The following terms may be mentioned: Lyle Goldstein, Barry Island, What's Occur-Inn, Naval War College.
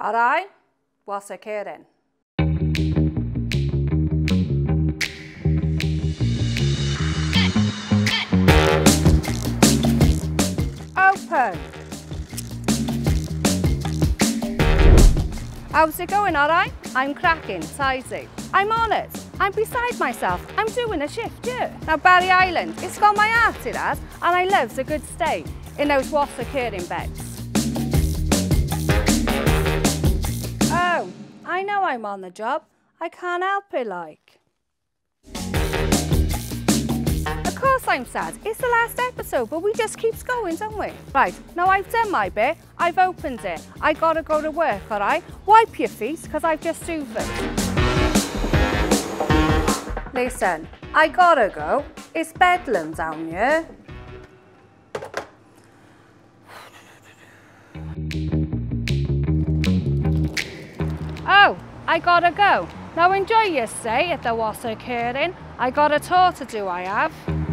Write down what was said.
All right, what's occurring? Open. How's it going, all right? I'm cracking, tidy. I'm on it. I'm beside myself. I'm doing a shift, yeah. Now, Barry Island, it's got my heart in that, and I loves a good stay in those What's Occur-Inn beds. Oh, I know I'm on the job. I can't help it, like. Of course I'm sad. It's the last episode, but we just keeps going, don't we? Right, now I've done my bit. I've opened it. I gotta go to work, all right? Wipe your feet, because I've just hoovered. Listen, I gotta go. It's bedlam down here. Oh, I gotta go. Now enjoy your stay at the What's Occur-Inn. I got a tour to do, I have.